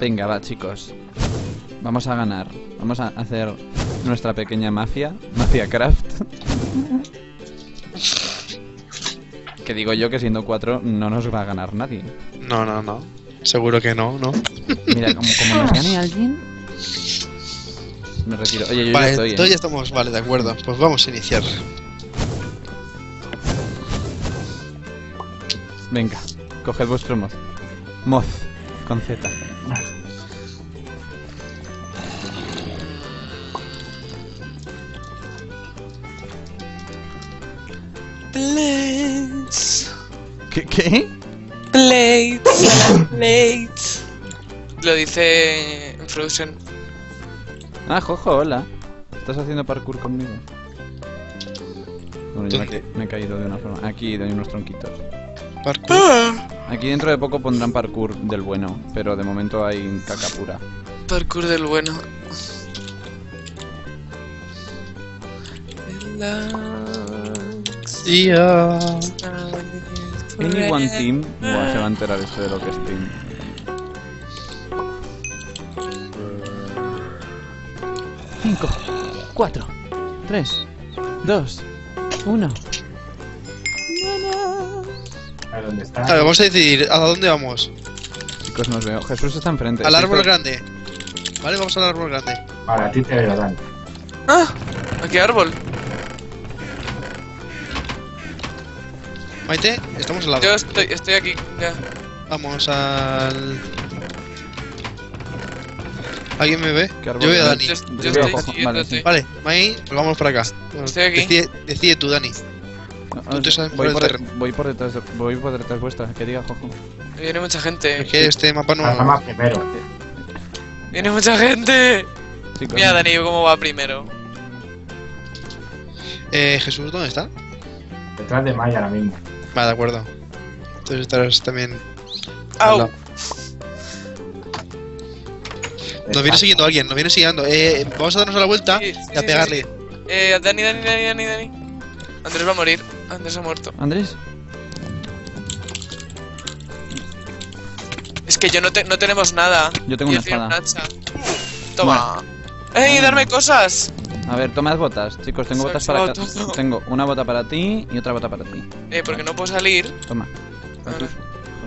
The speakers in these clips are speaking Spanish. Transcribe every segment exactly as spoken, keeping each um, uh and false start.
Venga, va, chicos. Vamos a ganar. Vamos a hacer nuestra pequeña mafia. Mafia Craft. Que digo yo que siendo cuatro no nos va a ganar nadie. No, no, no. Seguro que no, ¿no? Mira, como, como nos gane alguien... Me retiro. Oye, yo vale, ya estoy, ¿eh? Ya estamos, vale, de acuerdo. Pues vamos a iniciar. Venga, coged vuestro mod. Mod, con Z. Plates. ¿Qué? ¿Qué? Plates. Plates. Lo dice Frozen. Ah, Jojo, hola. ¿Estás haciendo parkour conmigo? Bueno, yo me, me he caído de una forma. Aquí doy unos tronquitos. Parkour. Ah. Aquí dentro de poco pondrán parkour del bueno, pero de momento hay caca pura. Parkour del bueno. Yeah. Anyone team. Buah, se va a enterar esto de lo que es team. cinco, cuatro, tres, dos, uno. ¿A dónde está? Claro, vamos a decidir a dónde vamos. Chicos, nos veo. Jesús está enfrente. Al árbol grande. Vale, vamos al árbol grande. Vale, a ti te veo, Dan. Ah, ¿a qué árbol? Maite, estamos al lado. Yo estoy, estoy aquí, ya. Vamos al... ¿Alguien me ve? Yo veo a Dani. Yo, yo estoy cojo, vale, sí. Vale, Mai, volvamos para acá. Estoy aquí. Decide, decide tú, Dani. Tú te sabes voy, por el por, voy por detrás, voy por detrás vuestra, que diga Jojo. Viene mucha gente. Es que este mapa no... Pasa más primero. Viene mucha gente. Sí, claro. Mira, Dani, cómo va primero. Eh, Jesús, ¿dónde está? Detrás de Mai ahora mismo. Vale, de acuerdo. Entonces estarás también... ¡Au! Nos viene siguiendo alguien, nos viene siguiendo. Eh, vamos a darnos a la vuelta sí, sí, y a pegarle. Sí, sí. Eh, Dani, Dani, Dani, Dani, Dani. Andrés va a morir. Andrés ha muerto. ¿Andrés? Es que yo no, te, no tenemos nada. Yo tengo yo una espada. Una hacha. Toma. Bueno. ¡Ey, darme cosas! A ver, tomad botas, chicos. Tengo botas para acá. Tengo una bota para ti y otra bota para ti. Eh, porque no puedo salir. Toma. Jesús,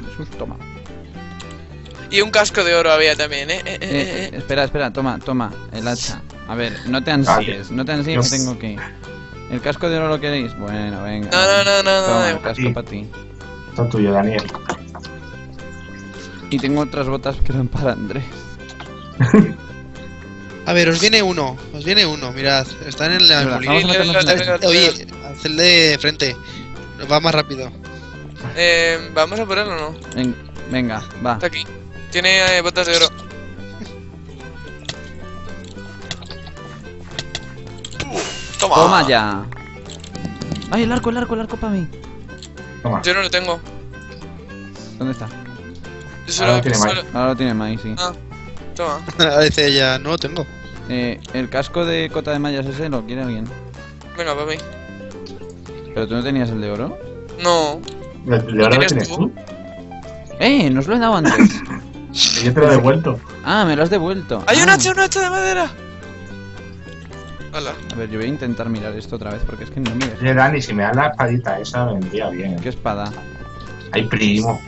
Jesús, toma. Y un casco de oro había también, ¿eh? Eh, eh, eh, eh. Espera, espera, toma, toma, el hacha. A ver, no te ansíes, no te ansíes, que tengo que ir. ¿El casco de oro lo queréis? Bueno, venga. No, no, no, no. Toma, no, no, el casco para ti. Está tuyo, Daniel. Y tengo otras botas que eran para Andrés. A ver, os viene uno, os viene uno, mirad. Están en la... Oye, hacedle frente. Va más rápido. Eh, ¿vamos a ponerlo o no? Venga, va. Está aquí. Tiene eh, botas de oro. Toma. Toma ya. Ay, el arco, el arco, el arco para mí. Toma. Yo no lo tengo. ¿Dónde está? Yo solo ahora, lo tiene solo... ahora lo tiene Mai, sí. Ah, toma. A veces ya no lo tengo. Eh, el casco de cota de mallas ese lo quiere alguien. Venga, papi. ¿Pero tú no tenías el de oro? No. ¿El de oro lo tienes tú? Eh, nos lo he dado antes. Yo te lo he devuelto. Ah, me lo has devuelto. ¡Hay un hacha, un hacha de madera! Hola. A ver, yo voy a intentar mirar esto otra vez porque es que no me deja. Oye, Dani, si me da la espadita esa, me vendría bien. ¿Qué espada? Ay, primo.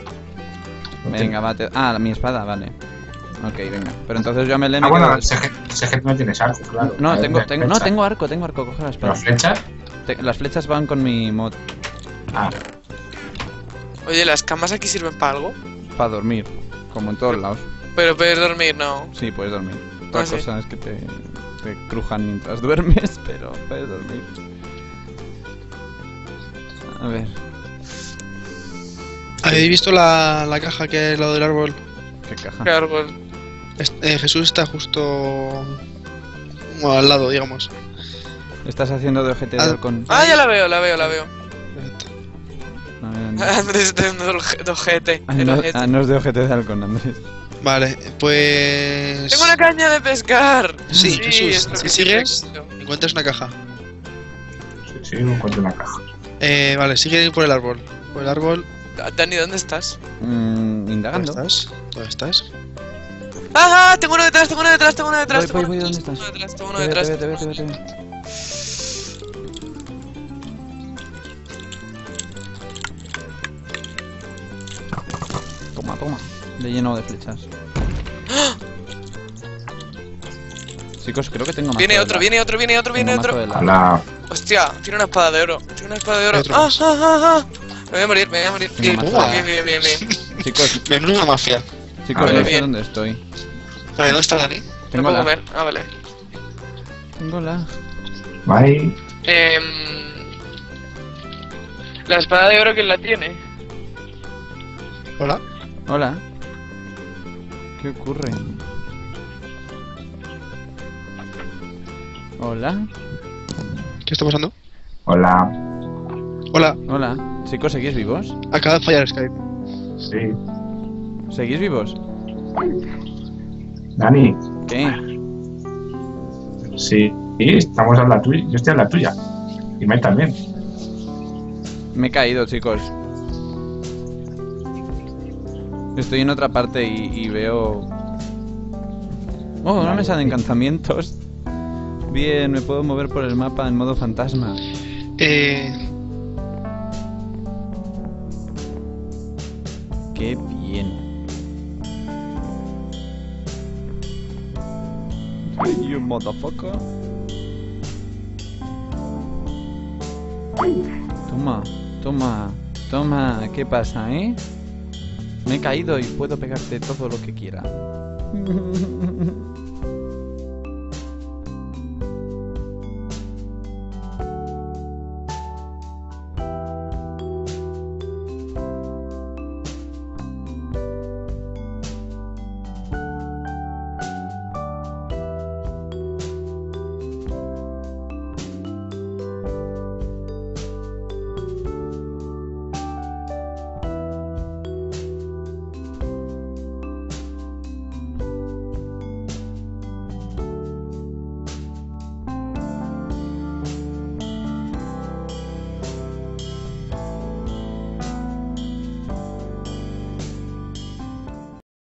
Venga, va, te... Ah, mi espada, vale. Ok, venga. Pero entonces yo me le... Ah, bueno, quedo... sé que no tienes arco, claro. No, tengo, tengo, no, tengo arco, tengo arco, coge la espada. ¿Las flechas? Te... Las flechas van con mi mod. Ah. Oye, ¿las camas aquí sirven para algo? Para dormir. Como en todos lados. Pero puedes dormir, ¿no? Sí, puedes dormir. Otra ah, cosa sí. es que te, te crujan mientras duermes, pero puedes dormir. A ver. ¿Habéis visto la, la caja que hay al lado del árbol? ¿Qué caja? ¿Qué árbol? Este, eh, Jesús está justo... Bueno, al lado, digamos. Estás haciendo de ojete ah, con... Ah, ya la veo, la veo, la veo. Perfecto. Andrés de ojete. Ah, no, ah, no es de ojete de halcón, Andrés. Vale, pues... ¡Tengo una caña de pescar! Sí, sí Jesús, si sigues, encuentras una caja. Sí, sí, encuentro una caja. Eh, vale, sigue por el árbol. Por el árbol... Dani, ¿dónde estás? Mm, indagando. ¿Dónde estás? ¿Dónde estás? ¡Ah! Tengo uno detrás, tengo uno detrás, tengo uno detrás. Voy, voy, voy, ¿dónde estás? Tengo uno detrás, tengo uno detrás. Te veo, te veo, te veo. Toma, toma. Le he llenado de flechas. ¡Ah! Chicos, creo que tengo más. Viene otro, viene otro, viene otro, viene otro. Hola. Hostia, tiene una espada de oro. Tiene una espada de oro. ¡Ah, ah, ah, ah! Me voy a morir, me voy a morir. Bien, bien, bien, bien. Chicos, menuda mafia. Chicos, no sé dónde estoy. ¿Dónde está Dani? Tengo la. Ah, vale. Tengo la. Bye. Eh, la espada de oro, ¿quién la tiene? Hola. Hola. ¿Qué ocurre? Hola. ¿Qué está pasando? Hola. Hola. Hola. Chicos, ¿seguís vivos? Acaba de fallar Skype. Sí. ¿Seguís vivos? Dani. ¿Qué? Sí, estamos a la tuya. Yo estoy a la tuya. Y Mike también. Me he caído, chicos. Estoy en otra parte y, y veo... Oh, una vale, mesa de encantamientos. Bien, me puedo mover por el mapa en modo fantasma. Eh... Qué bien. You motherfucker. Toma, toma, toma. ¿Qué pasa, eh? Me he caído y puedo pegarte todo lo que quiera.